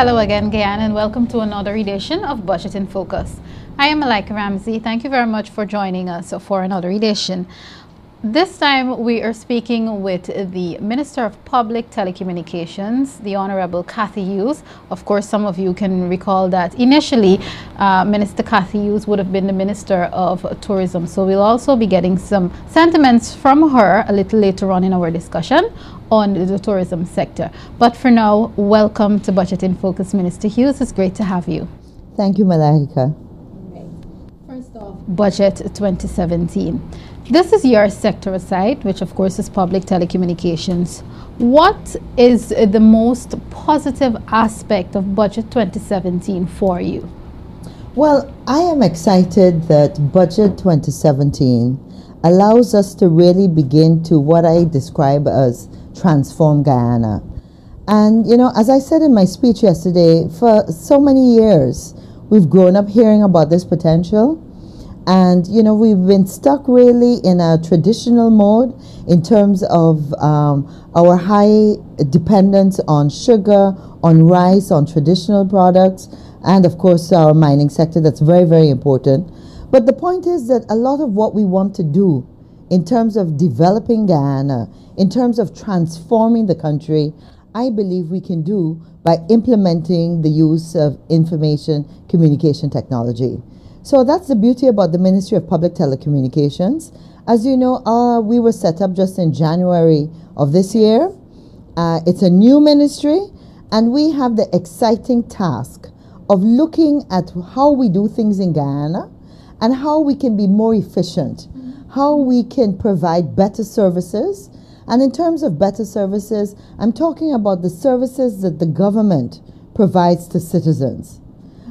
Hello again, Guyana, and welcome to another edition of Budget in Focus. I am Malika Ramsey. Thank you very much for joining us for another edition. This time we are speaking with the Minister of Public Telecommunications, the Honorable Cathy Hughes. Of course, some of you can recall that initially Minister Cathy Hughes would have been the Minister of Tourism. So we'll also be getting some sentiments from her a little later on in our discussion on the tourism sector. But for now, welcome to Budget in Focus, Minister Hughes. It's great to have you. Thank you, Malika. First off, Budget 2017. This is your sector side, which of course is public telecommunications. What is the most positive aspect of Budget 2017 for you? Well, I am excited that Budget 2017 allows us to really begin to what I describe as transform Guyana. And you know, as I said in my speech yesterday, for so many years, we've grown up hearing about this potential. And, you know, we've been stuck really in a traditional mode in terms of our high dependence on sugar, on rice, on traditional products, and of course our mining sector. That's very, very important. But the point is that a lot of what we want to do in terms of developing Guyana, in terms of transforming the country, I believe we can do by implementing the use of information communication technology. So that's the beauty about the Ministry of Public Telecommunications. As you know, we were set up just in January of this year. It's a new ministry, and we have the exciting task of looking at how we do things in Guyana and how we can be more efficient, how we can provide better services. And in terms of better services, I'm talking about the services that the government provides to citizens.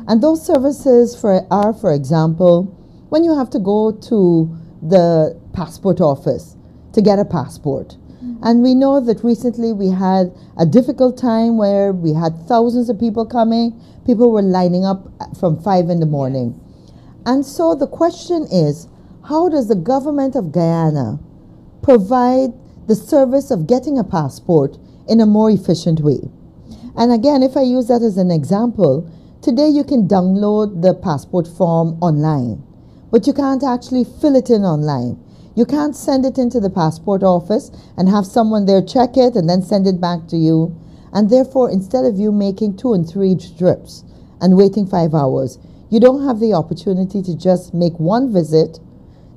And those services for example, when you have to go to the passport office to get a passport. Mm-hmm. And we know that recently we had a difficult time where we had thousands of people coming. People were lining up from 5 in the morning. Yes. And so the question is, how does the government of Guyana provide the service of getting a passport in a more efficient way? And again, if I use that as an example, today you can download the passport form online, but you can't actually fill it in online. You can't send it into the passport office and have someone there check it and then send it back to you. And therefore, instead of you making 2 and 3 trips and waiting 5 hours, you don't have the opportunity to just make one visit,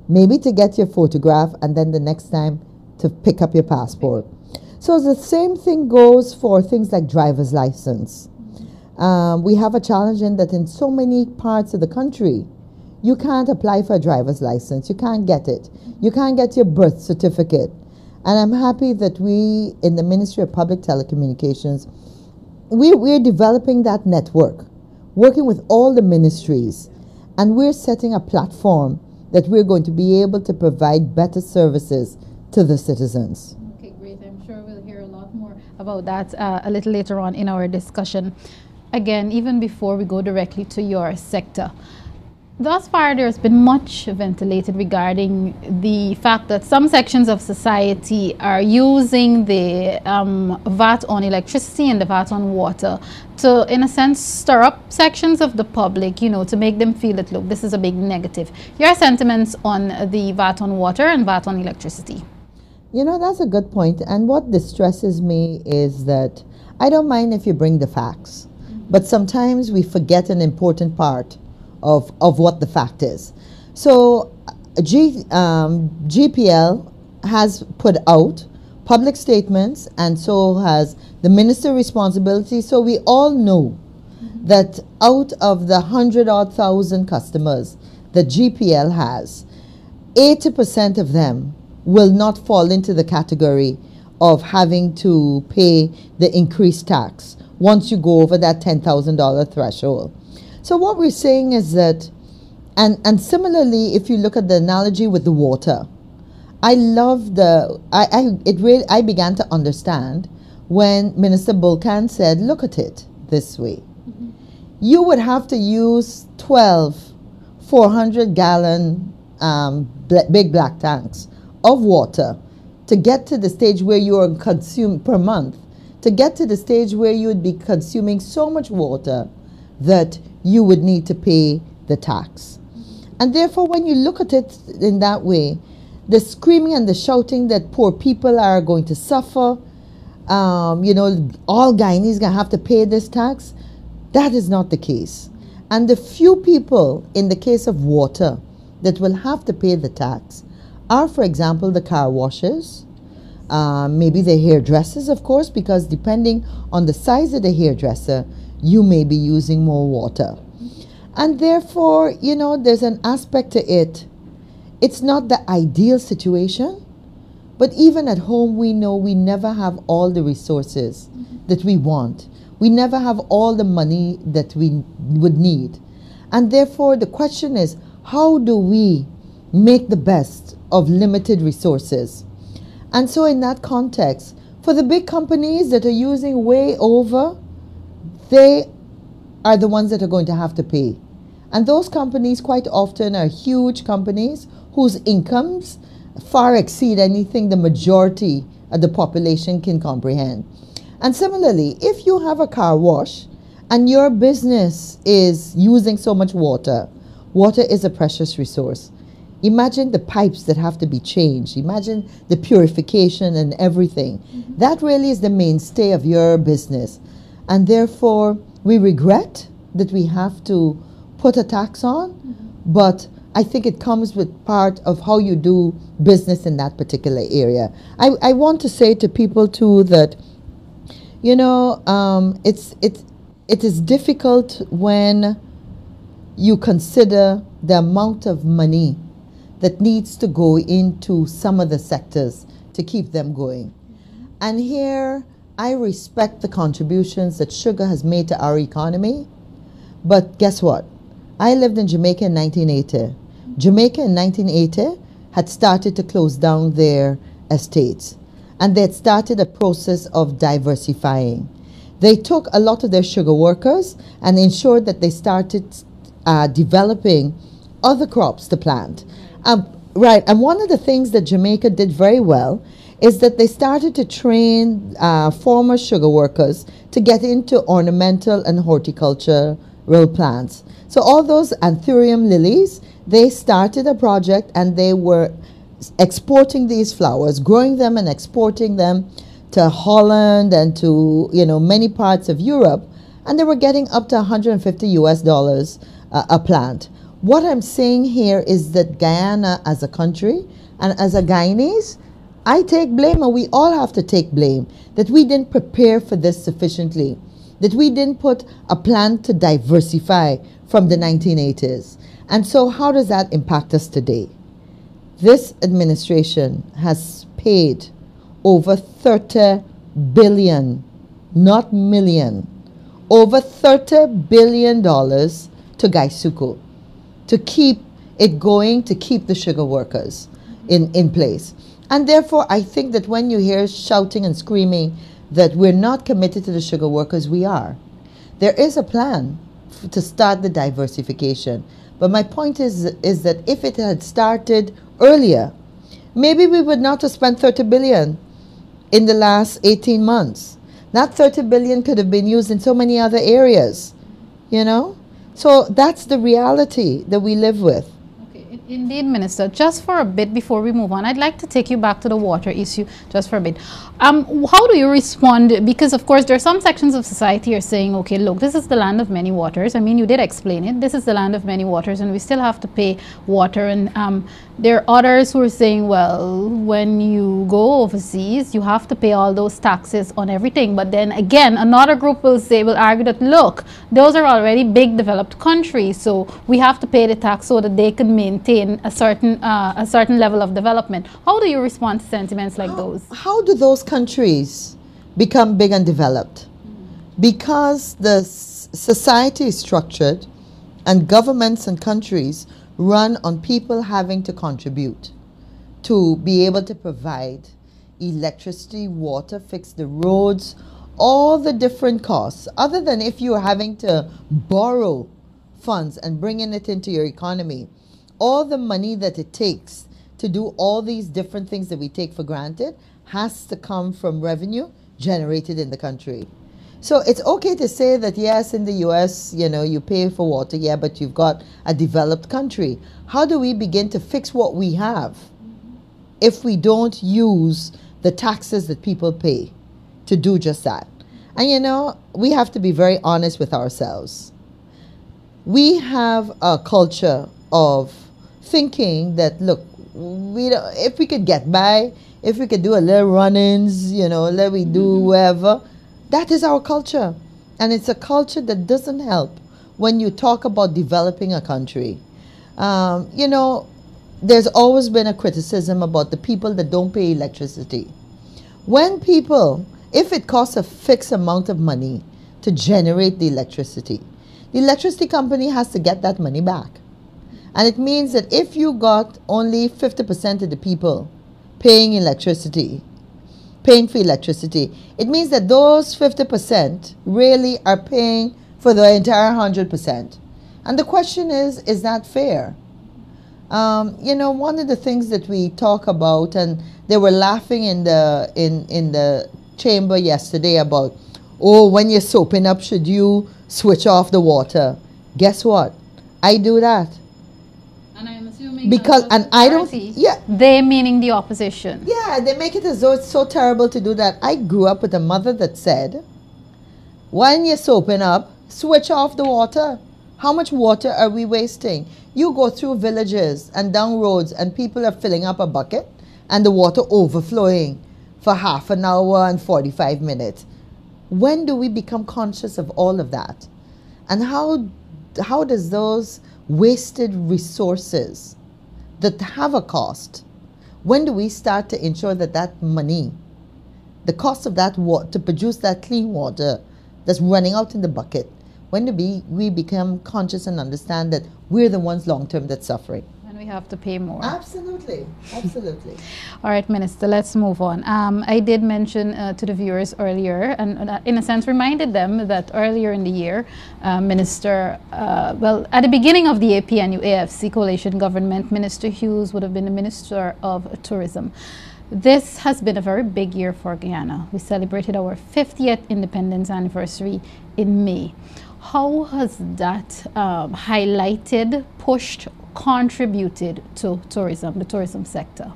maybe to get your photograph, and then the next time to pick up your passport. So the same thing goes for things like driver's license. We have a challenge in that in so many parts of the country, you can't apply for a driver's license. You can't get it. You can't get your birth certificate. And I'm happy that we, in the Ministry of Public Telecommunications, we're developing that network, working with all the ministries, and we're setting a platform that we're going to be able to provide better services to the citizens. Okay, great. I'm sure we'll hear a lot more about that a little later on in our discussion. Again, even before we go directly to your sector, thus far there's been much ventilated regarding the fact that some sections of society are using the VAT on electricity and the VAT on water to, in a sense, stir up sections of the public, you know, to make them feel that, look, this is a big negative. Your sentiments on the VAT on water and VAT on electricity? You know, that's a good point. And what distresses me is that I don't mind if you bring the facts. But sometimes we forget an important part of what the fact is. So GPL has put out public statements, and so has the minister responsibility. So we all know that out of the 100-odd thousand customers that GPL has, 80% of them will not fall into the category of having to pay the increased tax once you go over that $10,000 threshold. So what we're saying is that, and similarly, if you look at the analogy with the water, I love the, I began to understand when Minister Bulkan said, look at it this way. Mm-hmm. You would have to use 12 400-gallon big black tanks of water to get to the stage where you are consumed per month to get to the stage where you would be consuming so much water that you would need to pay the tax. And therefore, when you look at it in that way, the screaming and the shouting that poor people are going to suffer, you know, all Guyanese going to have to pay this tax, that is not the case. And the few people, in the case of water, that will have to pay the tax are, for example, the car washers, maybe the hairdressers, of course, because depending on the size of the hairdresser, you may be using more water. And therefore, you know, there's an aspect to it. It's not the ideal situation, but even at home, we know we never have all the resources that we want. We never have all the money that we would need. And therefore, the question is, how do we make the best of limited resources? And so in that context, for the big companies that are using way over, they are the ones that are going to have to pay. And those companies quite often are huge companies whose incomes far exceed anything the majority of the population can comprehend. And similarly, if you have a car wash and your business is using so much water, water is a precious resource. Imagine the pipes that have to be changed. Imagine the purification and everything. Mm-hmm. That really is the mainstay of your business. And therefore, we regret that we have to put a tax on, mm-hmm. but I think it comes with part of how you do business in that particular area. I want to say to people too that, you know, it is difficult when you consider the amount of money that needs to go into some of the sectors to keep them going. Mm-hmm. And here, I respect the contributions that sugar has made to our economy, but guess what? I lived in Jamaica in 1980. Mm-hmm. Jamaica in 1980 had started to close down their estates, and they had started a process of diversifying. They took a lot of their sugar workers and ensured that they started developing other crops to plant. Right, and one of the things that Jamaica did very well is that they started to train former sugar workers to get into ornamental and horticultural plants. So all those anthurium lilies, they started a project and they were exporting these flowers, growing them and exporting them to Holland and to, you know, many parts of Europe, and they were getting up to $150 US a plant. What I'm saying here is that Guyana as a country and as a Guyanese, I take blame, and we all have to take blame, that we didn't prepare for this sufficiently, that we didn't put a plan to diversify from the 1980s. And so how does that impact us today? This administration has paid over 30 billion, not million, over $30 billion to Guysuco, to keep it going, to keep the sugar workers in place. And therefore, I think that when you hear shouting and screaming that we're not committed to the sugar workers, we are. There is a plan to start the diversification. But my point is that if it had started earlier, maybe we would not have spent 30 billion in the last 18 months. That 30 billion could have been used in so many other areas, you know? So that's the reality that we live with. Okay, indeed, Minister. Just for a bit before we move on, I'd like to take you back to the water issue just for a bit. How do you respond? Because, of course, there are some sections of society are saying, okay, look, this is the land of many waters. I mean, you did explain it. This is the land of many waters, and we still have to pay water. And there are others who are saying, well, when you go overseas, you have to pay all those taxes on everything. But then again, another group will say, will argue that, look, those are already big developed countries, so we have to pay the tax so that they can maintain a certain level of development. How do you respond to sentiments like those? How do those countries become big and developed? Because the society is structured and governments and countries run on people having to contribute to be able to provide electricity, water, fix the roads, all the different costs, other than if you are having to borrow funds and bringing it into your economy, all the money that it takes to do all these different things that we take for granted has to come from revenue generated in the country. So it's okay to say that, yes, in the US, you know, you pay for water, yeah, but you've got a developed country. How do we begin to fix what we have if we don't use the taxes that people pay to do just that? And, you know, we have to be very honest with ourselves. We have a culture of thinking that, look, we don't, if we could get by, if we could do a little run-ins, you know, let we do whatever. That is our culture. And it's a culture that doesn't help when you talk about developing a country. You know, there's always been a criticism about the people that don't pay electricity. When people, if it costs a fixed amount of money to generate the electricity company has to get that money back. And it means that if you got only 50% of the people paying electricity, paying for electricity, it means that those 50% really are paying for the entire 100%. And the question is that fair? You know, one of the things that we talk about, and they were laughing in the chamber yesterday about, oh, when you're soaping up, should you switch off the water? Guess what? I do that. And I'm assuming because and I don't, yeah, they meaning the opposition. Yeah, they make it as though it's so terrible to do that. I grew up with a mother that said, when you're soaping up, switch off the water. How much water are we wasting? You go through villages and down roads and people are filling up a bucket and the water overflowing for half an hour and 45 minutes. When do we become conscious of all of that? And how does those wasted resources that have a cost, when do we start to ensure that that money, the cost of that water, to produce that clean water that's running out in the bucket, when do we become conscious and understand that we're the ones long-term that's suffering? We have to pay more. Absolutely, absolutely. All right, Minister, let's move on. I did mention to the viewers earlier, and in a sense reminded them that earlier in the year, Minister, well, at the beginning of the APNU-AFC coalition government, Minister Hughes would have been the Minister of Tourism. This has been a very big year for Guyana. We celebrated our 50th independence anniversary in May. How has that highlighted, pushed, contributed to tourism, the tourism sector?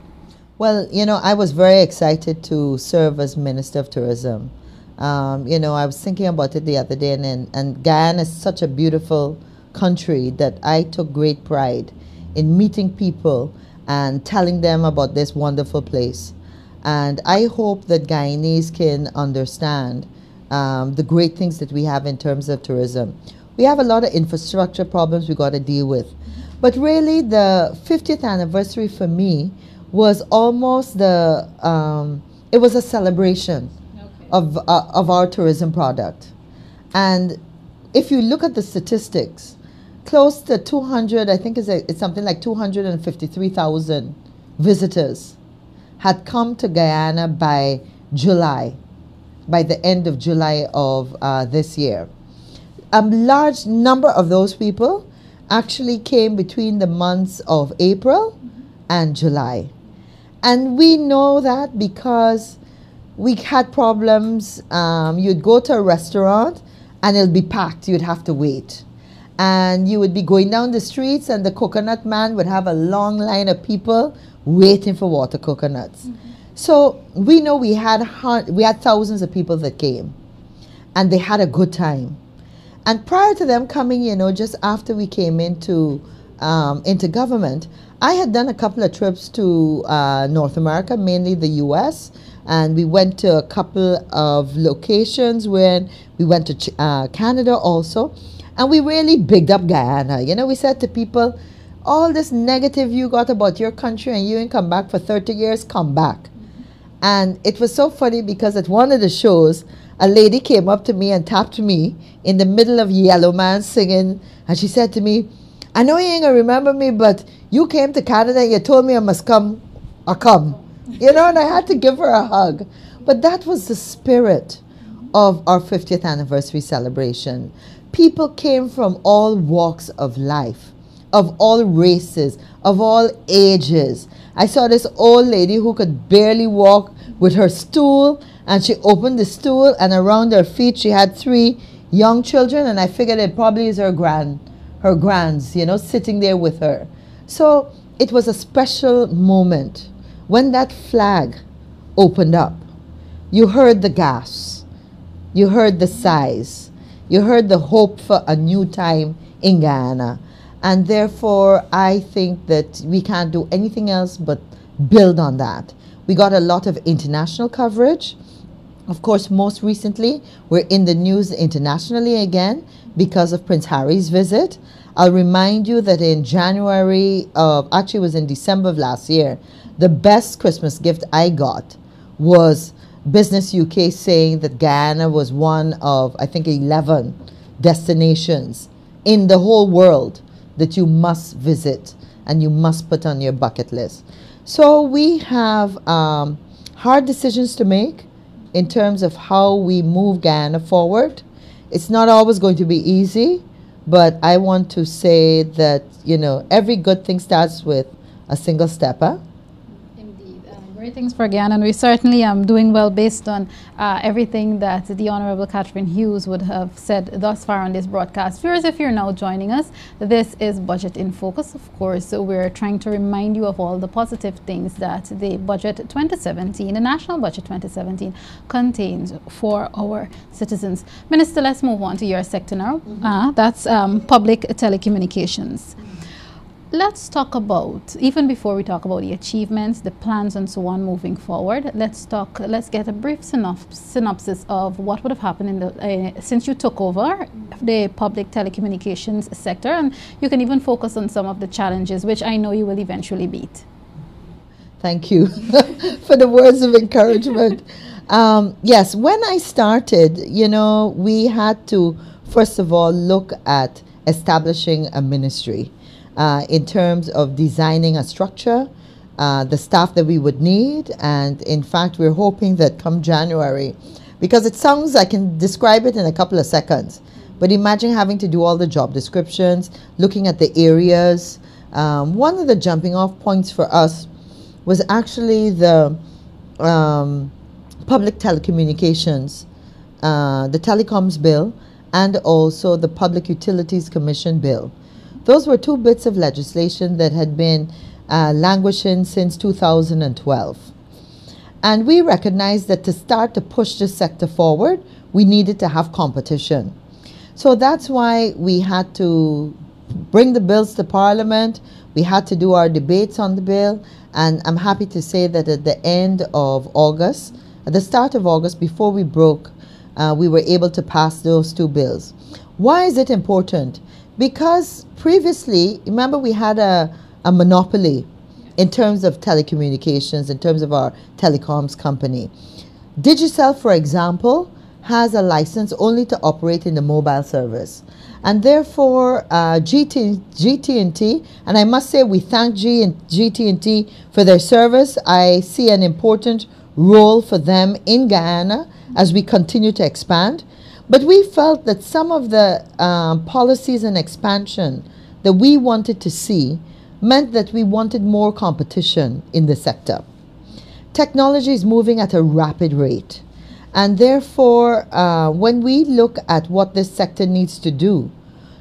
Well, you know, I was very excited to serve as Minister of Tourism. You know, I was thinking about it the other day, and Guyana is such a beautiful country that I took great pride in meeting people and telling them about this wonderful place. And I hope that Guyanese can understand the great things that we have in terms of tourism. We have a lot of infrastructure problems we got to deal with. But really, the 50th anniversary for me was almost the, it was a celebration of our tourism product. And if you look at the statistics, close to 200, I think it's something like 253,000 visitors had come to Guyana by July, by the end of July of this year. A large number of those people actually came between the months of April and July. And we know that because we had problems. You'd go to a restaurant and it'll be packed. You'd have to wait. And you would be going down the streets and the coconut man would have a long line of people waiting for water coconuts. So we know we had thousands of people that came and they had a good time. And prior to them coming, you know, just after we came into government, I had done a couple of trips to North America, mainly the US, and we went to a couple of locations when we went to Canada also, and we really bigged up Guyana. You know, we said to people, all this negative you got about your country and you ain't come back for 30 years, come back. And it was so funny because at one of the shows, a lady came up to me and tapped me in the middle of Yellow Man singing, and she said to me, I know you ain't gonna remember me, but you came to Canada and you told me I must come, or come. You know, and I had to give her a hug. But that was the spirit of our 50th anniversary celebration. People came from all walks of life, of all races, of all ages. I saw this old lady who could barely walk with her stool, and she opened the stool, and around her feet she had three young children, and I figured it probably is her grands, you know, sitting there with her. So it was a special moment. When that flag opened up, you heard the gasps, you heard the sighs, you heard the hope for a new time in Guyana. And therefore, I think that we can't do anything else but build on that. We got a lot of international coverage. Of course, most recently, we're in the news internationally again because of Prince Harry's visit. I'll remind you that in January, actually it was in December of last year, the best Christmas gift I got was Business UK saying that Guyana was one of, I think, 11 destinations in the whole world that you must visit and you must put on your bucket list. So we have hard decisions to make in terms of how we move Guyana forward. It's not always going to be easy, but I want to say that, you know, every good thing starts with a single stepper. Indeed, great things for Guyana, and we certainly are doing well based on everything that the Honorable Catherine Hughes would have said thus far on this broadcast. Viewers, if you're now joining us, this is Budget in Focus, of course. So we're trying to remind you of all the positive things that the Budget 2017, the National Budget 2017, contains for our citizens. Minister, let's move on to your sector now. That's public telecommunications. Let's talk about, even before we talk about the achievements, the plans and so on moving forward, let's get a brief synopsis of what would have happened in the, since you took over the public telecommunications sector, and you can even focus on some of the challenges, which I know you will eventually beat. Thank you for the words of encouragement. Yes, when I started, you know, we had to, first of all, look at establishing a ministry. In terms of designing a structure, the staff that we would need, and in fact we're hoping that come January, because it sounds, I can describe it in a couple of seconds, but imagine having to do all the job descriptions, looking at the areas. One of the jumping off points for us was actually the public telecommunications, the telecoms bill, and also the Public Utilities Commission bill. Those were two bits of legislation that had been languishing since 2012. And we recognized that to start to push this sector forward, we needed to have competition. So that's why we had to bring the bills to Parliament. We had to do our debates on the bill. And I'm happy to say that at the end of August, at the start of August, before we broke, we were able to pass those two bills. Why is it important? Because previously, remember, we had a monopoly in terms of telecommunications, in terms of our telecoms company. Digicel, for example, has a license only to operate in the mobile service. And therefore, GT&T, and I must say we thank GT&T for their service. I see an important role for them in Guyana as we continue to expand. But we felt that some of the policies and expansion that we wanted to see meant that we wanted more competition in the sector. Technology is moving at a rapid rate. And therefore, when we look at what this sector needs to do,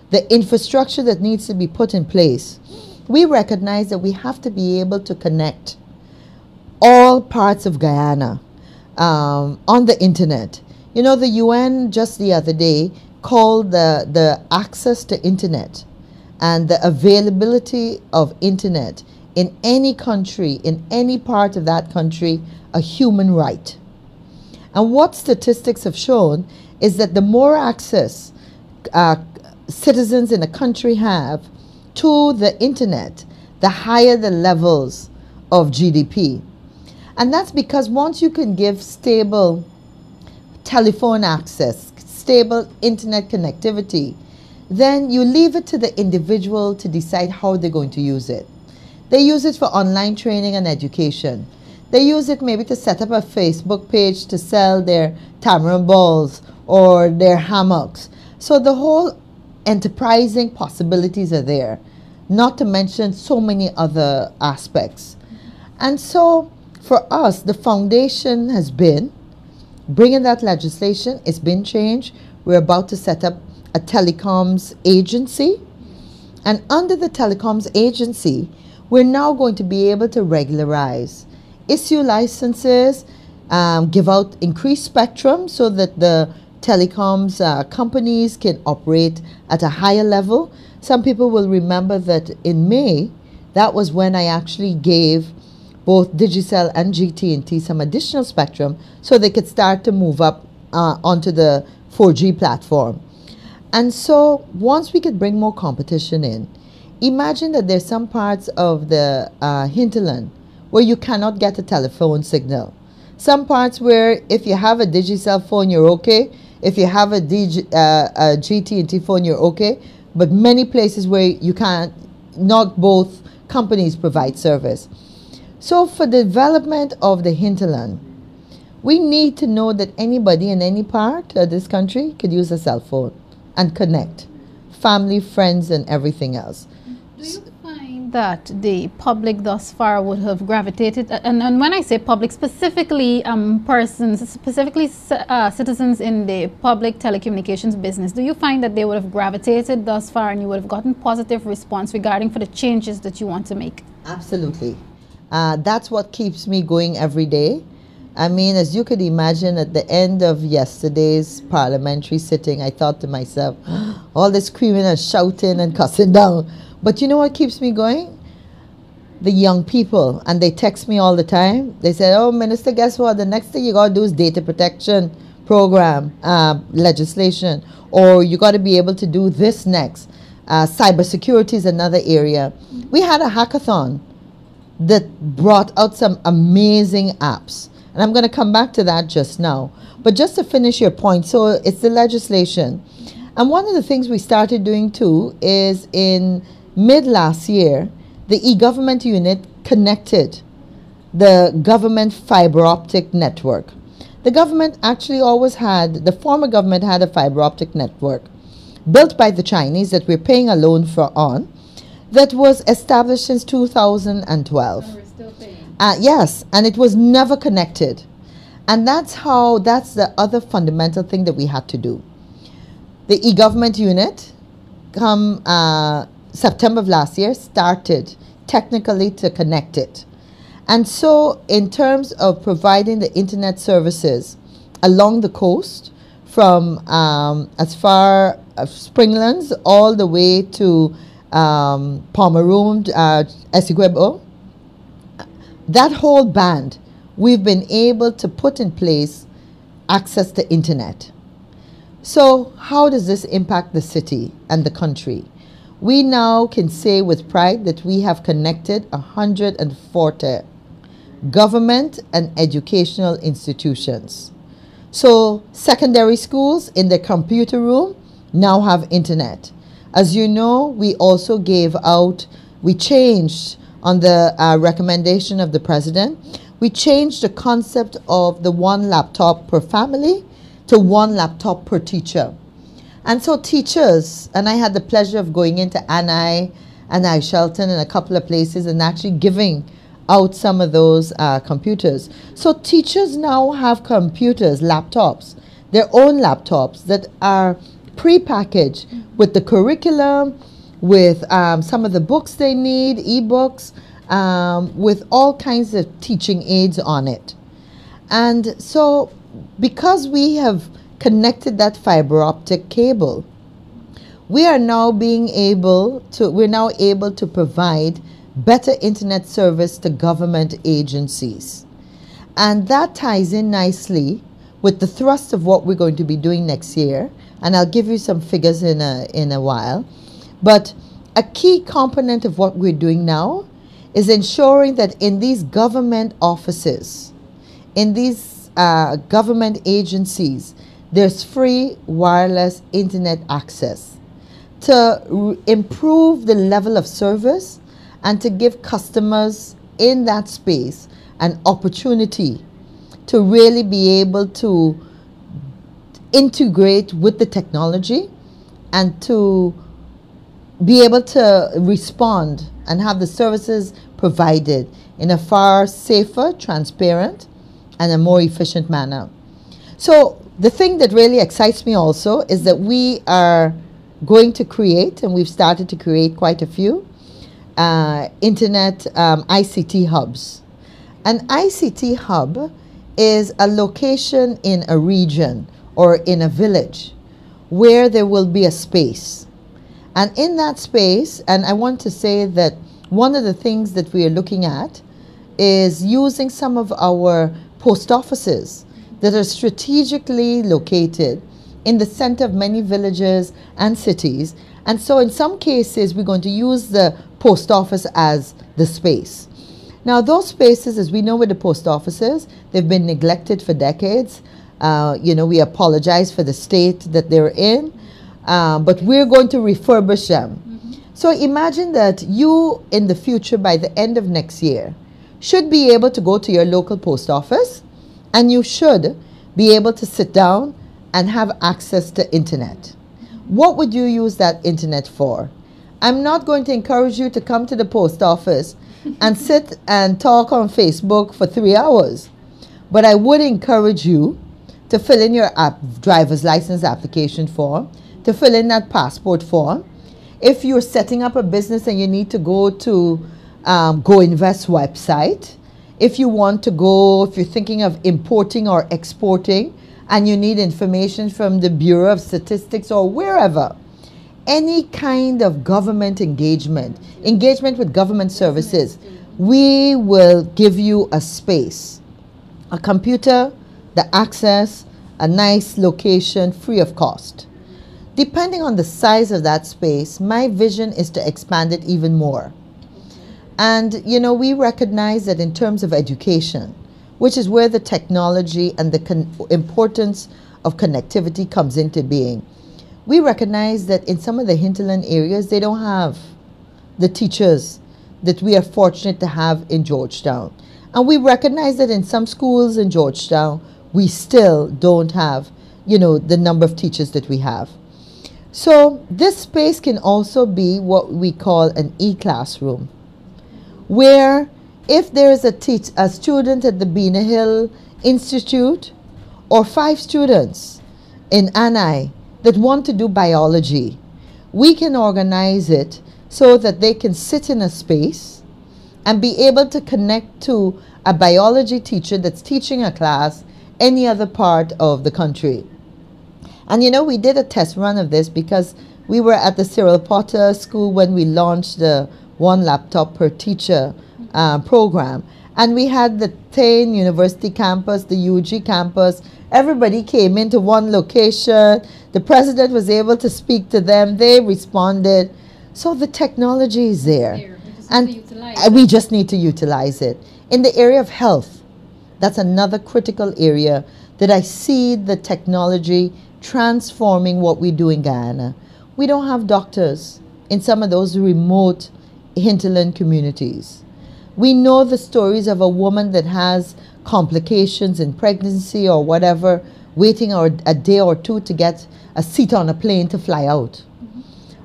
the infrastructure that needs to be put in place, we recognize that we have to be able to connect all parts of Guyana on the internet. You know, the UN just the other day called the access to internet and the availability of internet in any country, in any part of that country, a human right. And what statistics have shown is that the more access citizens in a country have to the internet, the higher the levels of GDP. And that's because once you can give stable telephone access, stable internet connectivity, then you leave it to the individual to decide how they're going to use it. They use it for online training and education. They use it maybe to set up a Facebook page to sell their tamarind balls or their hammocks. So the whole enterprising possibilities are there, not to mention so many other aspects. And so for us, the foundation has been bringing that legislation. It's been changed. We're about to set up a telecoms agency. And under the telecoms agency, we're now going to be able to regularize, issue licenses, give out increased spectrum so that the telecoms companies can operate at a higher level. Some people will remember that in May, that was when I actually gave both Digicel and GT&T some additional spectrum so they could start to move up onto the 4G platform. And so once we could bring more competition in, imagine that there's some parts of the hinterland where you cannot get a telephone signal. Some parts where if you have a Digicel phone, you're okay. If you have a GT&T phone, you're okay. But many places where you can't, not both companies provide service. So for the development of the hinterland, we need to know that anybody in any part of this country could use a cell phone and connect, family, friends, and everything else. Do you find that the public thus far would have gravitated, and when I say public, specifically persons, specifically citizens in the public telecommunications business, do you find that they would have gravitated thus far and you would have gotten positive response regarding for the changes that you want to make? Absolutely. That's what keeps me going every day. I mean, as you could imagine, at the end of yesterday's parliamentary sitting, I thought to myself, all this screaming and shouting and cussing down. But you know what keeps me going? The young people. And they text me all the time. They say, oh, Minister, guess what? The next thing you got to do is data protection program, legislation. Or you got to be able to do this next. Cybersecurity is another area. We had a hackathon that brought out some amazing apps. And I'm going to come back to that just now. But just to finish your point, so it's the legislation. And one of the things we started doing too is in mid last year, the e-government unit connected the government fiber optic network. The government actually always had, the former government had a fiber optic network built by the Chinese that we're paying a loan for on, that was established since 2012. So we're still paying. Yes, and it was never connected. And that's the other fundamental thing that we had to do. The e-government unit, come September of last year, started technically to connect it. And so in terms of providing the internet services along the coast, from as far as Springlands all the way to Pomeroon, Essequibo, that whole band, we've been able to put in place access to internet. So how does this impact the city and the country? We now can say with pride that we have connected 140 government and educational institutions. So secondary schools in the computer room now have internet. As you know, we also gave out, we changed on the recommendation of the president, we changed the concept of the one laptop per family to one laptop per teacher. And so teachers, and I had the pleasure of going into Annai and Annai Shelton and a couple of places and actually giving out some of those computers. So teachers now have computers, laptops, their own laptops that are pre-packaged with the curriculum, with some of the books they need, e-books, with all kinds of teaching aids on it. And so because we have connected that fiber optic cable, we are now being able to, we're now able to provide better internet service to government agencies. And that ties in nicely with the thrust of what we're going to be doing next year. And I'll give you some figures in a while. But a key component of what we're doing now is ensuring that in these government offices, in these government agencies, there's free wireless internet access to improve the level of service and to give customers in that space an opportunity to really be able to integrate with the technology and to be able to respond and have the services provided in a far safer, transparent, and a more efficient manner. So the thing that really excites me also is that we are going to create, and we've started to create quite a few, internet ICT hubs. An ICT hub is a location in a region or in a village where there will be a space. And in that space, and I want to say that one of the things that we are looking at is using some of our post offices that are strategically located in the center of many villages and cities. And so in some cases, we're going to use the post office as the space. Now, those spaces, as we know with the post offices, they've been neglected for decades. You know, we apologize for the state that they're in, but we're going to refurbish them. So imagine that you, in the future, by the end of next year, should be able to go to your local post office, and you should be able to sit down and have access to internet. What would you use that internet for? I'm not going to encourage you to come to the post office and sit and talk on Facebook for 3 hours, but I would encourage you to fill in your driver's license application form, to fill in that passport form. If you're setting up a business and you need to go to GoInvest website, if you want to go, if you're thinking of importing or exporting and you need information from the Bureau of Statistics or wherever, any kind of government engagement, engagement with government services, we will give you a space, a computer, the access, a nice location, free of cost. Depending on the size of that space, my vision is to expand it even more. And, you know, we recognize that in terms of education, which is where the technology and the importance of connectivity comes into being, we recognize that in some of the hinterland areas, they don't have the teachers that we are fortunate to have in Georgetown. And we recognize that in some schools in Georgetown, we still don't have, you know, the number of teachers that we have. So this space can also be what we call an e-classroom, where if there is a student at the Beena Hill Institute or 5 students in Annai that want to do biology, we can organize it so that they can sit in a space and be able to connect to a biology teacher that's teaching a class any other part of the country. And you know, we did a test run of this because we were at the Cyril Potter School when we launched the one laptop per teacher program. And we had the Tain University campus, the UG campus. Everybody came into one location. The president was able to speak to them. They responded. So the technology is there. And we just need to utilize it. In the area of health, that's another critical area that I see the technology transforming what we do in Guyana. We don't have doctors in some of those remote hinterland communities. We know the stories of a woman that has complications in pregnancy or whatever, waiting a day or two to get a seat on a plane to fly out.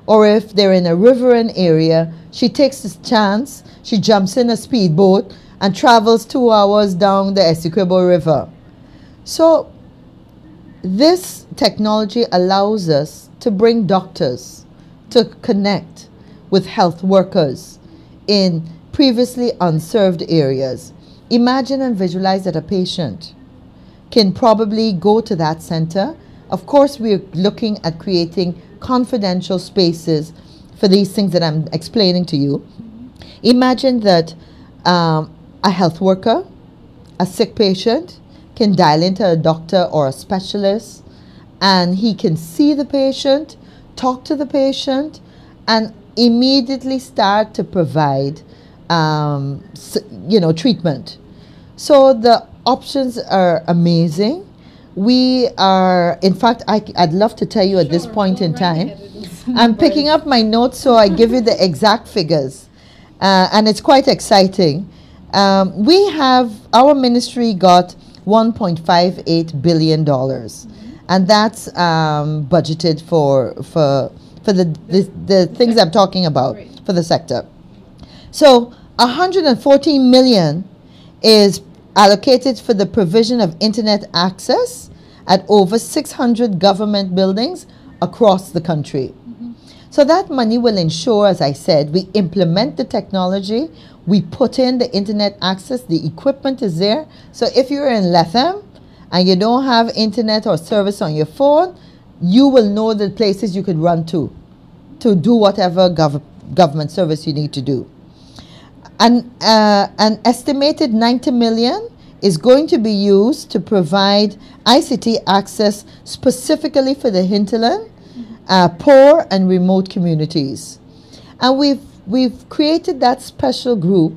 Or if they're in a riverine area, she takes this chance, she jumps in a speedboat and travels 2 hours down the Essequibo River. So this technology allows us to bring doctors to connect with health workers in previously unserved areas. Imagine and visualize that a patient can probably go to that center. Of course, we're looking at creating confidential spaces for these things that I'm explaining to you. Imagine that a health worker, a sick patient, can dial into a doctor or a specialist, and he can see the patient, talk to the patient, and immediately start to provide you know, treatment. So the options are amazing. We are, in fact, I'd love to tell you at this point in time. I'm picking up my notes so I give you the exact figures. And it's quite exciting. We have, our ministry got $1.58 billion. And that's budgeted for the things I'm talking about, for the sector. So 114 million is allocated for the provision of internet access at over 600 government buildings across the country. Mm-hmm. So that money will ensure, as I said, we implement the technology, we put in the internet access, the equipment is there. So if you're in Lethem and you don't have internet or service on your phone, you will know the places you could run to do whatever government service you need to do. And an estimated 90 million is going to be used to provide ICT access specifically for the hinterland, poor and remote communities. And we've created that special group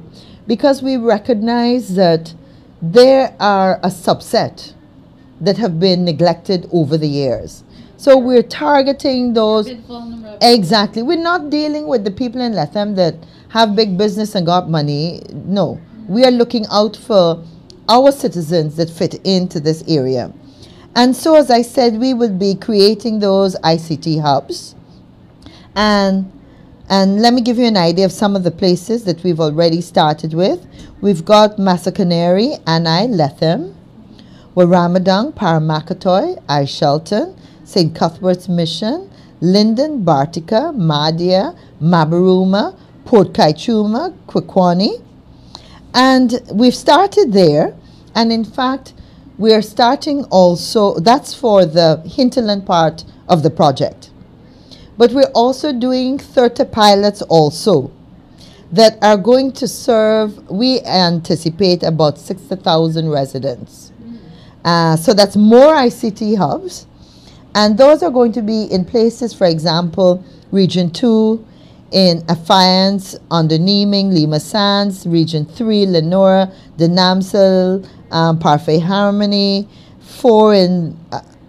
because we recognize that there are a subset that have been neglected over the years. So we're targeting those. Exactly. We're not dealing with the people in Lethem that have big business and got money. No. We are looking out for our citizens that fit into this area. And so, as I said, we will be creating those ICT hubs. And let me give you an idea of some of the places that we've already started with. We've got Masakaneri, Annai, Lethem, Waramadang, Paramakatoi, Shelton, St. Cuthbert's Mission, Linden, Bartica, Madia, Mabaruma, Port Kaichuma, Kwekwani. And we've started there, and in fact, we are starting also, that's for the hinterland part of the project. But we're also doing 30 pilots also that are going to serve, we anticipate, about 60,000 residents. So that's more ICT hubs. And those are going to be in places, for example, Region 2, in Affiance, Under Neeming, Lima Sands, Region 3, Lenora, Denamsel, Parfait Harmony, 4 in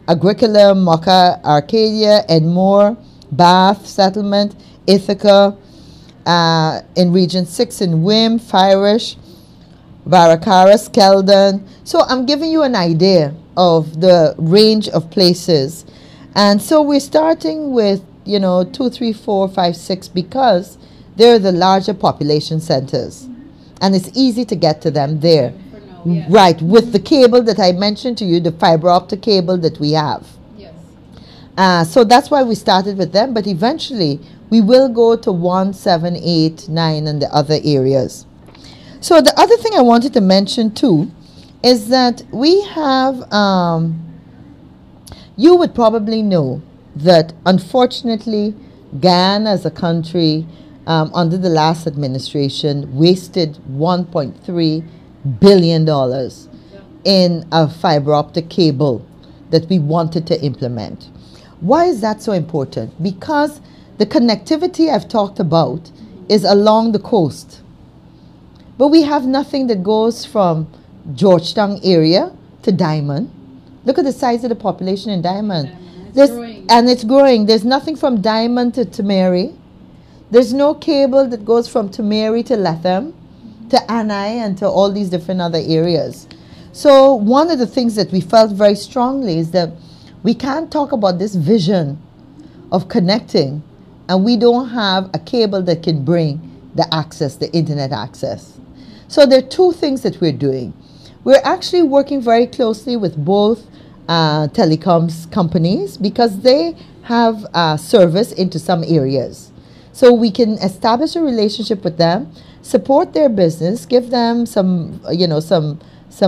Agricola, Mocha, Arcadia, Edmore, Bath Settlement, Ithaca, in Region 6 in Wim, Firish, Varakara, Skeldon. So I'm giving you an idea of the range of places. And so we're starting with, you know, 2, 3, 4, 5, 6, because they're the larger population centers. Mm-hmm. And it's easy to get to them there. Yeah. Right, with the cable that I mentioned to you, the fiber optic cable that we have. Yes. So that's why we started with them, but eventually we will go to 1, 7, 8, 9 and the other areas. So the other thing I wanted to mention too is that we have, you would probably know that unfortunately Guyana as a country under the last administration wasted $1.3 billion in a fiber optic cable that we wanted to implement. Why is that so important? Because the connectivity I've talked about is along the coast, but we have nothing that goes from Georgetown area to Diamond. Look at the size of the population in Diamond. It's growing. There's nothing from Diamond to Tamari. There's no cable that goes from Tamari to Lethem, to Annai, and to all these different other areas. So one of the things that we felt very strongly is that we can't talk about this vision of connecting and we don't have a cable that can bring the access, the internet access. So there are two things that we're doing. We're actually working very closely with both telecoms companies because they have service into some areas. So we can establish a relationship with them, support their business, give them some, you know, some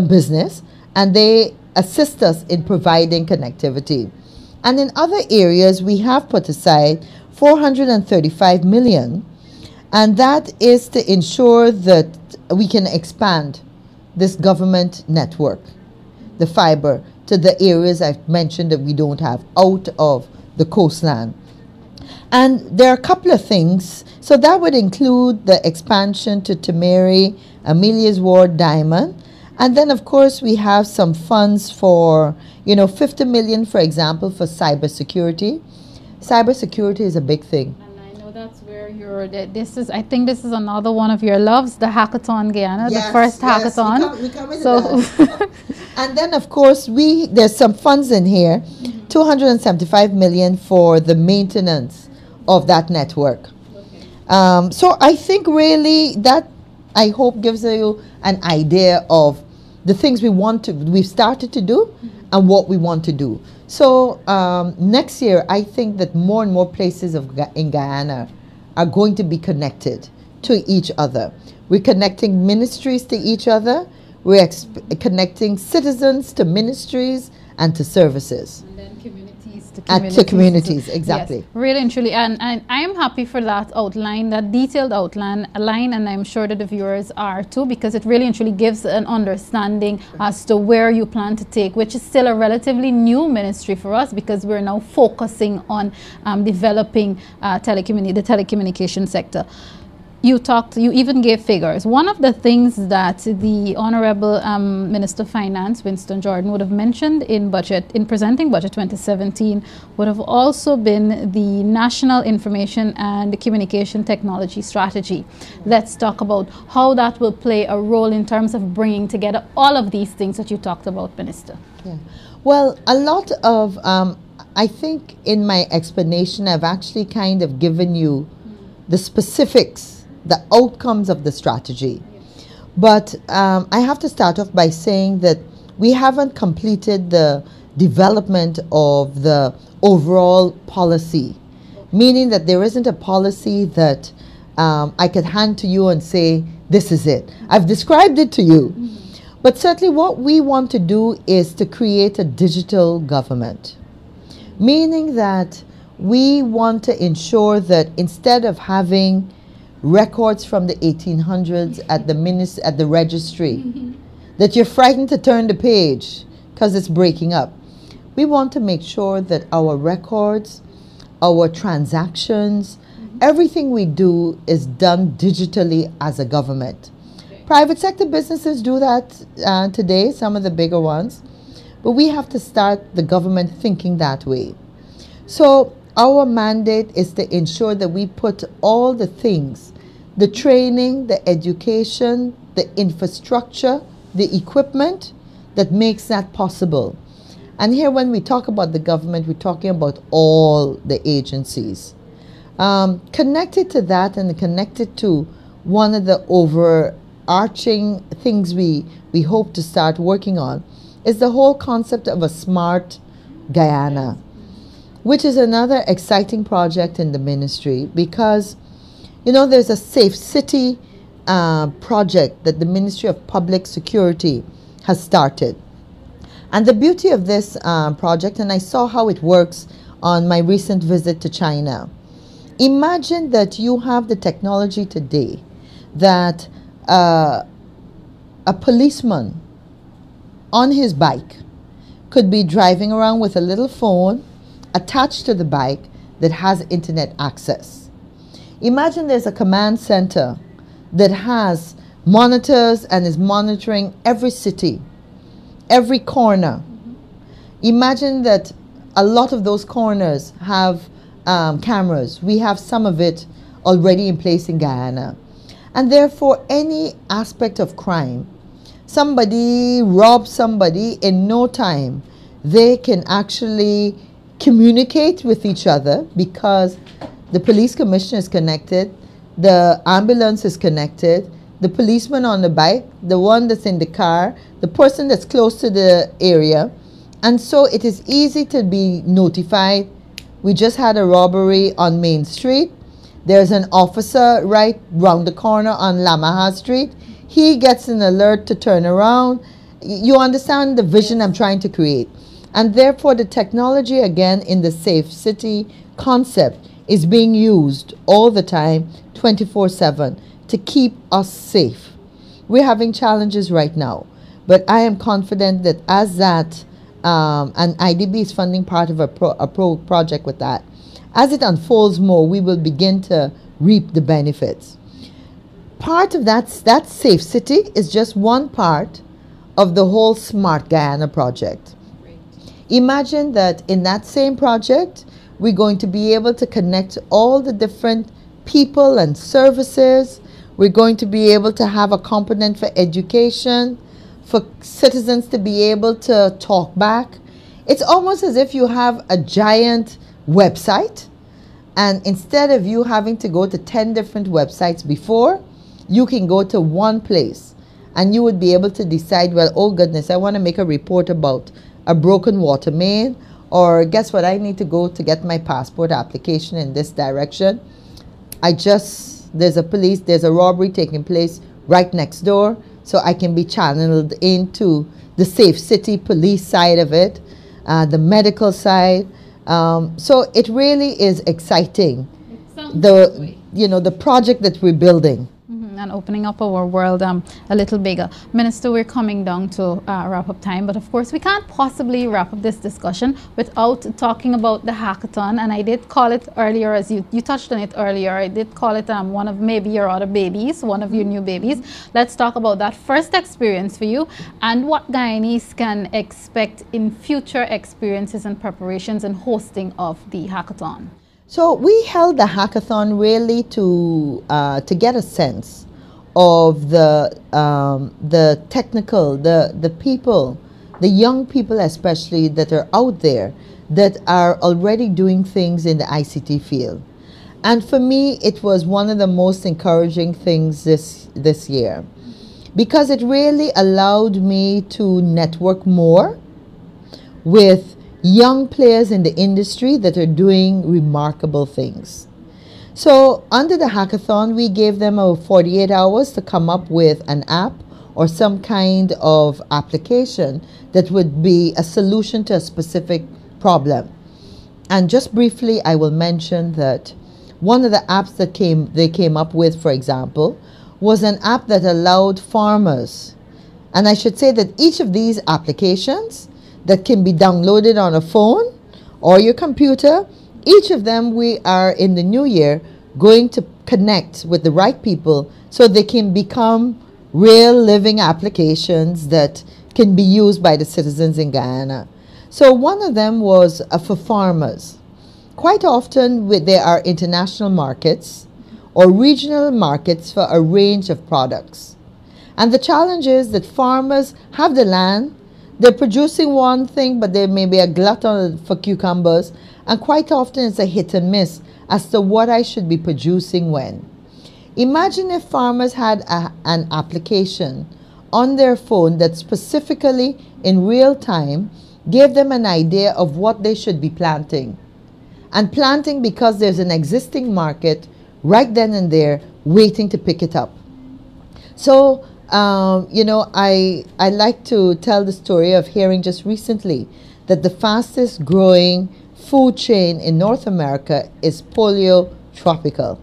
business, and they assist us in providing connectivity. And in other areas, we have put aside 435 million, and that is to ensure that we can expand this government network, the fiber, to the areas I've mentioned that we don't have out of the coastline. And there are a couple of things. So that would include the expansion to Tamari, Amelia's Ward, Diamond. And then, of course, we have some funds for, you know, 50 million, for example, for cybersecurity. Cybersecurity is a big thing. That's where you're, this is, I think this is another one of your loves, the hackathon, Guyana, yes, the first hackathon. We come so and then, of course, there's some funds in here, 275 million for the maintenance of that network. Okay. So I think really that I hope gives you an idea of the things we want to, we've started to do and what we want to do. So next year, I think that more and more places in Guyana are going to be connected to each other. We're connecting ministries to each other. We're connecting citizens to ministries and to services. And then communities to communities. Exactly. Yes, really and truly. And I am happy for that outline, that detailed outline, and I'm sure that the viewers are too, because it really and truly gives an understanding as to where you plan to take, which is still a relatively new ministry for us, because we're now focusing on developing the telecommunication sector. You talked, you even gave figures. One of the things that the Honorable Minister of Finance, Winston Jordan, would have mentioned in budget, in presenting budget 2017, would have also been the National Information and Communication Technology Strategy. Let's talk about how that will play a role in terms of bringing together all of these things that you talked about, Minister. Yeah. Well, a lot of, I think in my explanation, I've actually kind of given you the specifics, the outcomes of the strategy. But I have to start off by saying that we haven't completed the development of the overall policy, meaning that there isn't a policy that I could hand to you and say, this is it. I've described it to you. But certainly what we want to do is to create a digital government, meaning that we want to ensure that instead of having records from the 1800s at the registry that you're frightened to turn the page because it's breaking up, we want to make sure that our records, our transactions, everything we do is done digitally as a government. Private sector businesses do that today, some of the bigger ones, but we have to start the government thinking that way. So our mandate is to ensure that we put all the things, the training, the education, the infrastructure, the equipment that makes that possible. And here when we talk about the government, we're talking about all the agencies. Connected to that and connected to one of the overarching things we hope to start working on is the whole concept of a smart Guyana, which is another exciting project in the ministry, because, you know, there's a Safe City project that the Ministry of Public Security has started. And the beauty of this project, and I saw how it works on my recent visit to China. Imagine that you have the technology today that a policeman on his bike could be driving around with a little phone attached to the bike that has internet access. Imagine there's a command center that has monitors and is monitoring every city, every corner. Imagine that a lot of those corners have cameras. We have some of it already in place in Guyana. And therefore, any aspect of crime, somebody robs somebody, in no time, they can actually communicate with each other, because the police commissioner is connected, the ambulance is connected, the policeman on the bike, the one that's in the car, the person that's close to the area. And so it is easy to be notified. We just had a robbery on Main Street. There's an officer right round the corner on Lamaha Street. He gets an alert to turn around. You understand the vision I'm trying to create. And therefore, the technology, again, in the Safe City concept is being used all the time, 24/7, to keep us safe. We're having challenges right now, but I am confident that as that, and IDB is funding part of a project with that, as it unfolds more, we will begin to reap the benefits. Part of that Safe City is just one part of the whole Smart Guyana project. Imagine that in that same project, we're going to be able to connect all the different people and services. We're going to be able to have a component for education, for citizens to be able to talk back. It's almost as if you have a giant website, and instead of you having to go to 10 different websites before, you can go to one place and you would be able to decide, well, oh goodness, I want to make a report about a broken water main, or guess what, I need to go to get my passport application in this direction. There's a police, there's a robbery taking place right next door, so I can be channeled into the safe city police side of it, the medical side. So it really is exciting, the project that we're building. And opening up our world a little bigger. Minister, we're coming down to wrap up time, but of course we can't possibly wrap up this discussion without talking about the hackathon. And I did call it earlier, as you touched on it earlier, I did call it one of maybe your other babies, one of your new babies. Let's talk about that first experience for you and what Guyanese can expect in future experiences and preparations and hosting of the hackathon. So we held the hackathon really to get a sense of the technical, the people, the young people especially that are out there that are already doing things in the ICT field. And for me, it was one of the most encouraging things this year, because it really allowed me to network more with young players in the industry that are doing remarkable things. So under the hackathon, we gave them 48 hours to come up with an app or some kind of application that would be a solution to a specific problem. And just briefly, I will mention that one of the apps that they came up with, for example, was an app that allowed farmers. And I should say that each of these applications that can be downloaded on a phone or your computer, each of them we are in the new year going to connect with the right people so they can become real living applications that can be used by the citizens in Guyana. So one of them was for farmers. Quite often there are international markets or regional markets for a range of products. And the challenge is that farmers have the land, they're producing one thing, but there may be a glutton for cucumbers. And quite often it's a hit and miss as to what I should be producing when. Imagine if farmers had an application on their phone that specifically in real time gave them an idea of what they should be planting. And planting because there's an existing market right then and there waiting to pick it up. So I like to tell the story of hearing just recently that the fastest growing food chain in North America is Polio Tropical.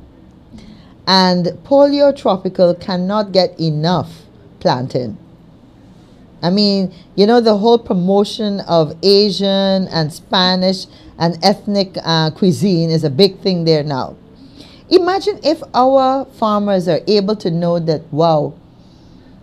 And Polio Tropical cannot get enough planting. I mean, the whole promotion of Asian and Spanish and ethnic cuisine is a big thing there now. Imagine if our farmers are able to know that, wow,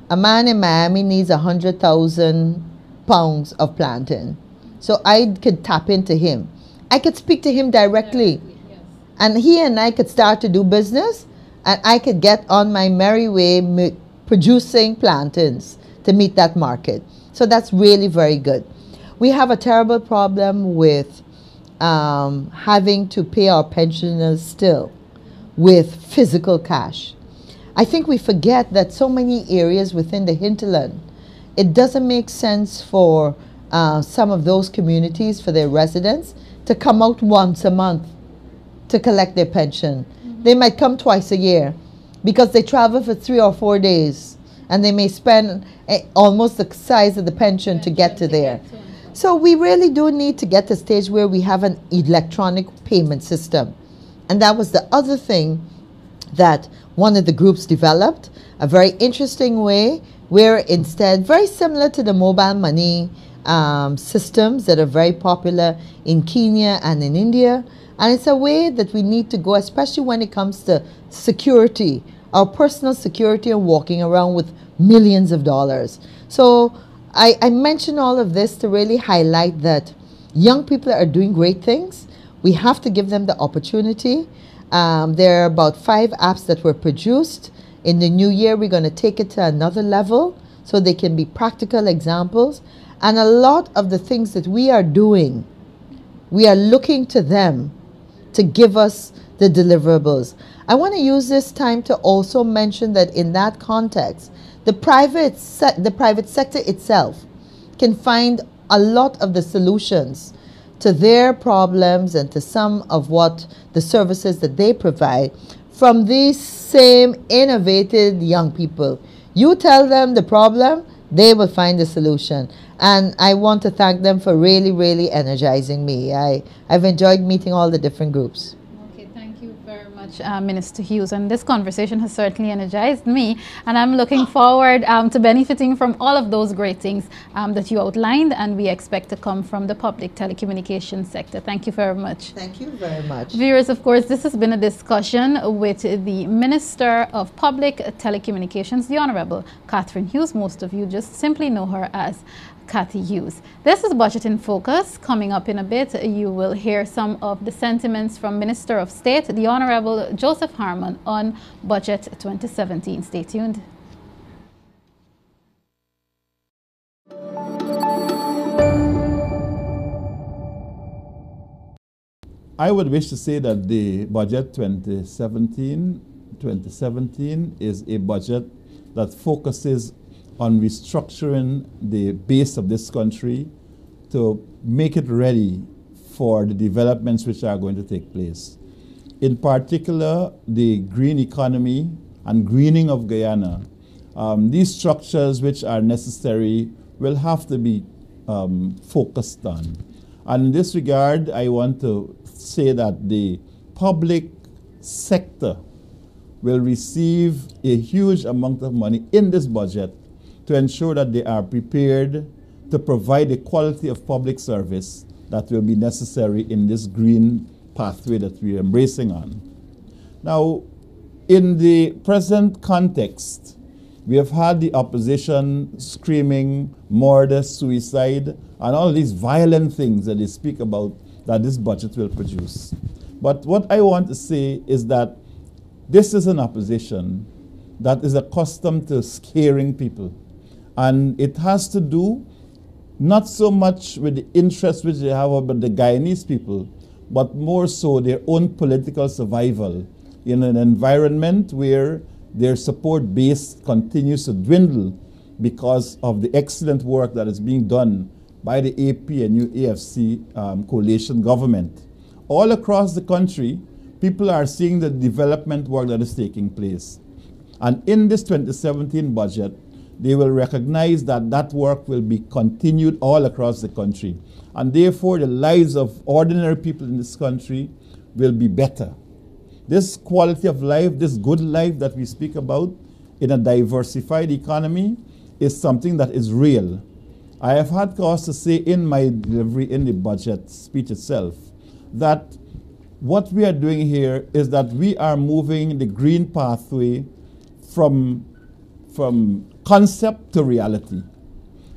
a man in Miami needs 100,000 pounds of plantain. So I could tap into him. I could speak to him directly. Yes. And he and I could start to do business. And I could get on my merry way producing plantains to meet that market. So that's really very good. We have a terrible problem with having to pay our pensioners still with physical cash. I think we forget that so many areas within the hinterland, it doesn't make sense for some of those communities, for their residents, to come out once a month to collect their pension. Mm-hmm. They might come twice a year because they travel for 3 or 4 days and they may spend almost the size of the pension to get to there. So we really do need to get to a stage where we have an electronic payment system. And that was the other thing that one of the groups developed, a very interesting way where instead, very similar to the mobile money systems that are very popular in Kenya and in India. And it's a way that we need to go, especially when it comes to security, our personal security and walking around with millions of dollars. So I mention all of this to really highlight that young people are doing great things. We have to give them the opportunity. There are about 5 apps that were produced. In the new year, we're going to take it to another level so they can be practical examples. And a lot of the things that we are doing, we are looking to them to give us the deliverables. I want to use this time to also mention that in that context, the private sector itself can find a lot of the solutions to their problems and to some of what the services that they provide from these same innovative young people. You tell them the problem, they will find the solution. And I want to thank them for really, really energizing me. I've enjoyed meeting all the different groups. Minister Hughes, and this conversation has certainly energized me, and I'm looking forward to benefiting from all of those great things that you outlined and we expect to come from the public telecommunications sector. Thank you very much. Thank you very much. Viewers, of course, this has been a discussion with the Minister of Public Telecommunications, the Honorable Catherine Hughes. Most of you just simply know her as Cathy Hughes. This is Budget in Focus. Coming up in a bit, you will hear some of the sentiments from Minister of State, the Honorable Joseph Harman, on Budget 2017. Stay tuned. I would wish to say that the Budget 2017 is a budget that focuses on restructuring the base of this country to make it ready for the developments which are going to take place. In particular, the green economy and greening of Guyana. These structures which are necessary will have to be focused on. And in this regard, I want to say that the public sector will receive a huge amount of money in this budget to ensure that they are prepared to provide the quality of public service that will be necessary in this green pathway that we are embracing on. Now, in the present context, we have had the opposition screaming murder, suicide, and all these violent things that they speak about that this budget will produce. But what I want to say is that this is an opposition that is accustomed to scaring people. And it has to do not so much with the interests which they have about the Guyanese people, but more so their own political survival in an environment where their support base continues to dwindle because of the excellent work that is being done by the APNU-AFC coalition government. All across the country, people are seeing the development work that is taking place. And in this 2017 budget, they will recognize that that work will be continued all across the country. And therefore, the lives of ordinary people in this country will be better. This quality of life, this good life that we speak about in a diversified economy is something that is real. I have had cause to say in my delivery, in the budget speech itself, that what we are doing here is that we are moving the green pathway from concept to reality,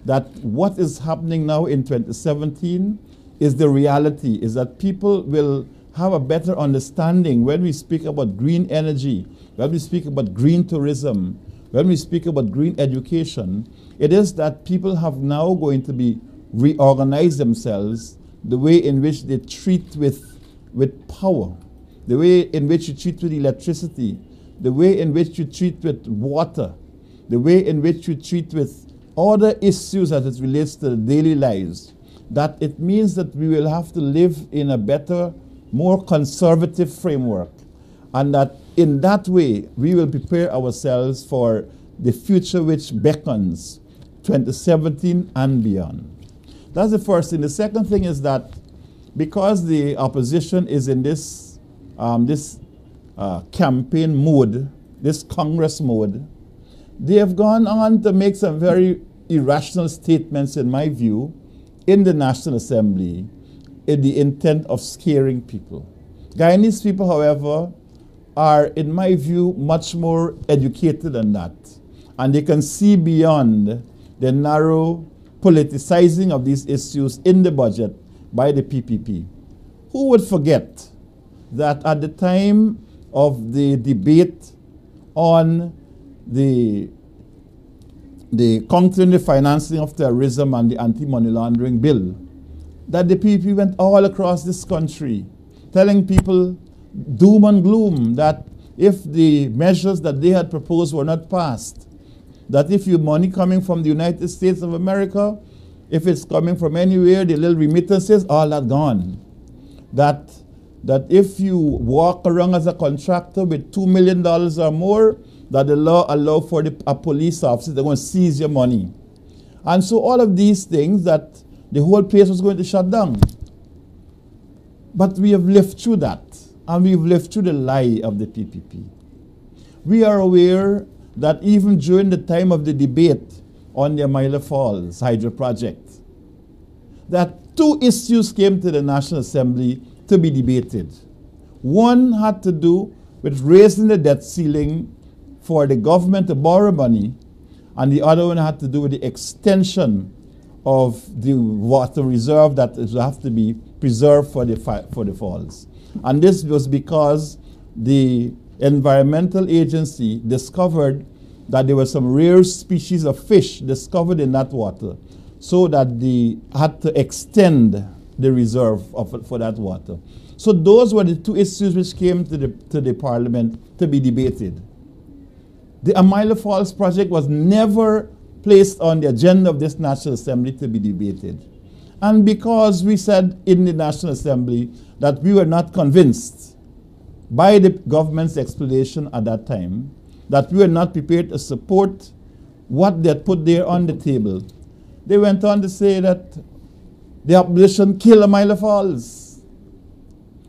that what is happening now in 2017 is the reality, is that people will have a better understanding when we speak about green energy, when we speak about green tourism, when we speak about green education. It is that people have now going to be reorganized themselves, the way in which they treat with power, the way in which you treat with electricity, the way in which you treat with water, the way in which you treat with other issues as it relates to daily lives, that it means that we will have to live in a better, more conservative framework, and that in that way we will prepare ourselves for the future which beckons 2017 and beyond. That's the first thing. The second thing is that because the opposition is in this, campaign mode, this Congress mode, they have gone on to make some very irrational statements, in my view, in the National Assembly, in the intent of scaring people. Guyanese people, however, are, in my view, much more educated than that. And they can see beyond the narrow politicizing of these issues in the budget by the PPP. Who would forget that at the time of the debate on the countering the financing of terrorism and the anti-money laundering bill, that the PPP went all across this country telling people doom and gloom that if the measures that they had proposed were not passed, that if your money coming from the United States of America, if it's coming from anywhere, the little remittances, all that gone. That if you walk around as a contractor with $2 million or more, that the law allows for a police officer, they're going to seize your money. And so all of these things, that the whole place was going to shut down. But we have lived through that, and we've lived through the lie of the PPP. We are aware that even during the time of the debate on the Amaila Falls hydro project, that two issues came to the National Assembly to be debated. One had to do with raising the debt ceiling for the government to borrow money, and the other one had to do with the extension of the water reserve that will have to be preserved for the falls. And this was because the environmental agency discovered that there were some rare species of fish discovered in that water, so that they had to extend the reserve for that water. So those were the two issues which came to the Parliament to be debated. The Amaila Falls project was never placed on the agenda of this National Assembly to be debated. And because we said in the National Assembly that we were not convinced by the government's explanation at that time, that we were not prepared to support what they had put there on the table, they went on to say that the opposition killed Amaila Falls.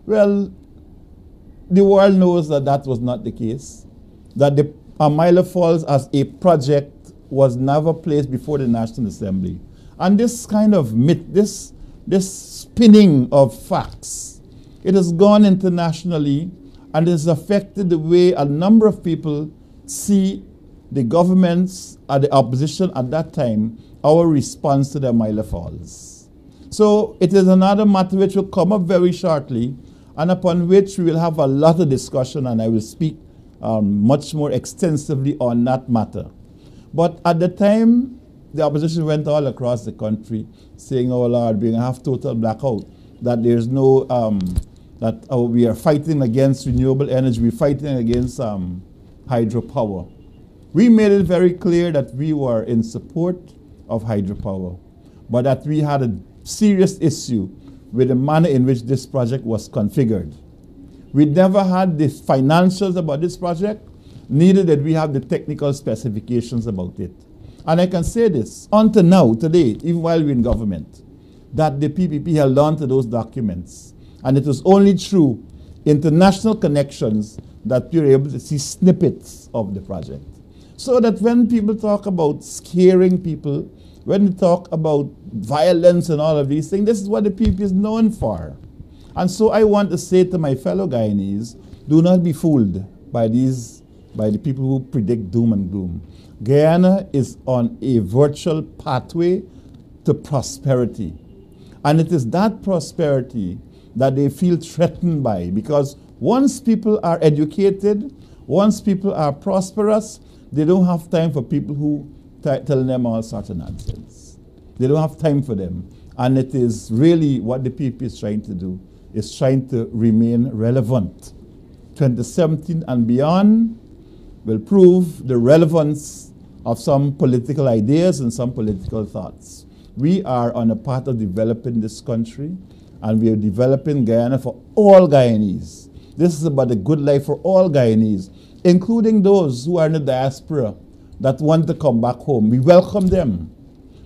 Well, the world knows that that was not the case, that the Amaila Falls as a project was never placed before the National Assembly. And this kind of myth, this spinning of facts, it has gone internationally, and it has affected the way a number of people see the governments and the opposition at that time, our response to the Amaila Falls. So it is another matter which will come up very shortly, and upon which we will have a lot of discussion, and I will speak much more extensively on that matter. But at the time, the opposition went all across the country saying, "Oh Lord, we're going to have total blackout, that there's no, we are fighting against renewable energy, we're fighting against hydropower." We made it very clear that we were in support of hydropower, but that we had a serious issue with the manner in which this project was configured. We never had the financials about this project, neither did we have the technical specifications about it. And I can say this, until now, today, even while we're in government, that the PPP held on to those documents. And it was only through international connections that we were able to see snippets of the project. So that when people talk about scaring people, when they talk about violence and all of these things, this is what the PPP is known for. And so I want to say to my fellow Guyanese, do not be fooled by the people who predict doom and gloom. Guyana is on a virtual pathway to prosperity. And it is that prosperity that they feel threatened by, because once people are educated, once people are prosperous, they don't have time for people who tell them all sorts of nonsense. They don't have time for them. And it is really what the PPP is trying to do. Is trying to remain relevant. 2017 and beyond will prove the relevance of some political ideas and some political thoughts. We are on a path of developing this country, and we are developing Guyana for all Guyanese. This is about a good life for all Guyanese, including those who are in the diaspora that want to come back home. We welcome them,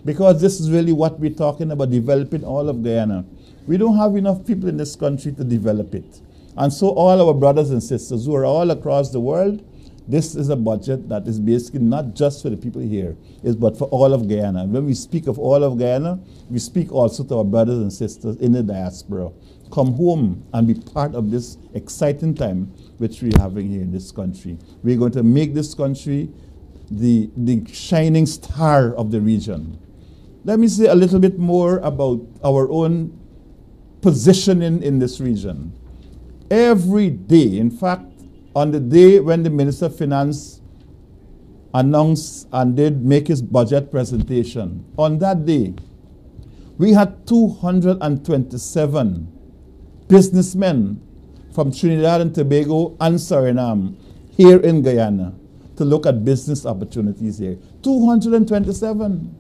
because this is really what we're talking about, developing all of Guyana. We don't have enough people in this country to develop it. And so all our brothers and sisters who are all across the world, this is a budget that is basically not just for the people here, it's but for all of Guyana. When we speak of all of Guyana, we speak also to our brothers and sisters in the diaspora. Come home and be part of this exciting time which we're having here in this country. We're going to make this country the shining star of the region. Let me say a little bit more about our own positioning in this region. Every day, in fact, on the day when the Minister of Finance announced and did make his budget presentation, on that day, we had 227 businessmen from Trinidad and Tobago and Suriname here in Guyana to look at business opportunities here. 227.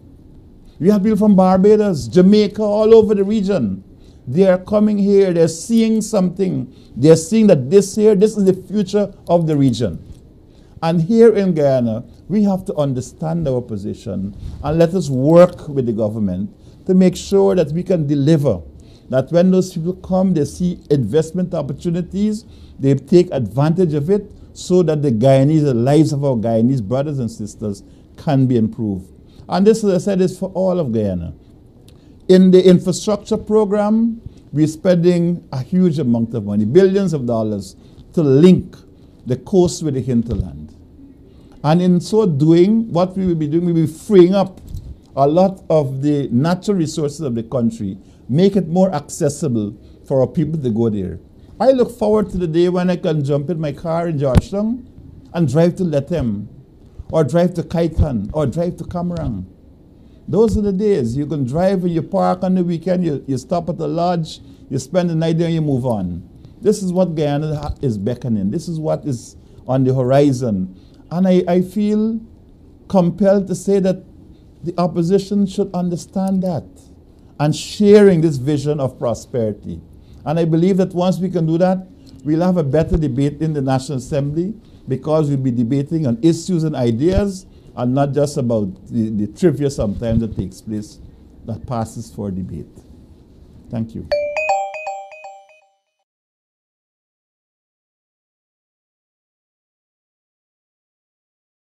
We have people from Barbados, Jamaica, all over the region. They are coming here, they're seeing something. They're seeing that this here, this is the future of the region. And here in Guyana, we have to understand our position and let us work with the government to make sure that we can deliver, that when those people come, they see investment opportunities, they take advantage of it so that the Guyanese, the lives of our Guyanese brothers and sisters can be improved. And this, as I said, is for all of Guyana. In the infrastructure program, we're spending a huge amount of money, billions of dollars, to link the coast with the hinterland. And in so doing, what we will be doing, we'll be freeing up a lot of the natural resources of the country, make it more accessible for our people to go there. I look forward to the day when I can jump in my car in Georgetown and drive to Lethem, or drive to Kaitan, or drive to Kamarang. Those are the days. You can drive and you park on the weekend, you stop at the lodge, you spend the night there and you move on. This is what Guyana is beckoning. This is what is on the horizon. And I feel compelled to say that the opposition should understand that and sharing this vision of prosperity. And I believe that once we can do that, we'll have a better debate in the National Assembly because we'll be debating on issues and ideas and not just about the trivia sometimes that takes place that passes for debate. Thank you.